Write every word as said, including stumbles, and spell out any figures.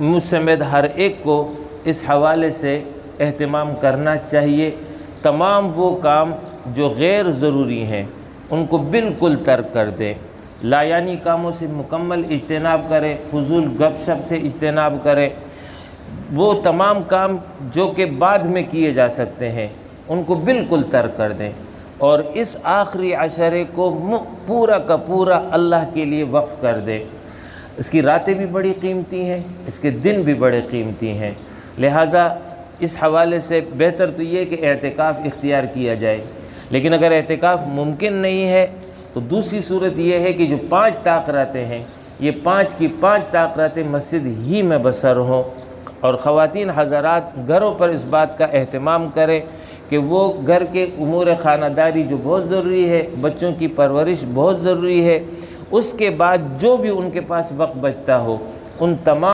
मुझ समेत हर एक को इस हवाले से अहतमाम करना चाहिए। तमाम वो काम जो गैर ज़रूरी हैं उनको बिल्कुल तर्क कर दें, लायानी कामों से मुकम्मल इज्तनाब करें, फजूल गपशप से इज्तनाब करें। वो तमाम काम जो कि बाद में किए जा सकते हैं उनको बिल्कुल तर्क कर दें और इस आखिरी अशरे को पूरा का पूरा अल्लाह के लिए वक्फ़ कर दें। इसकी रातें भी बड़ी कीमती हैं, इसके दिन भी बड़े कीमती हैं, लिहाजा इस हवाले से बेहतर तो ये कि एहतिकाफ़ इख्तियार किया जाए। लेकिन अगर एहतिकाफ़ मुमकिन नहीं है तो दूसरी सूरत यह है कि जो पाँच ताक़रातें हैं ये पाँच की पाँच ताक़रातें मस्जिद ही में बसर हों। और ख़वातीन हज़रात घरों पर इस बात का अहतमाम करें कि वो घर के उमूर ख़ानदारी जो बहुत ज़रूरी है, बच्चों की परवरिश बहुत ज़रूरी है, उसके बाद जो भी उनके पास वक्त बचता हो उन तमाम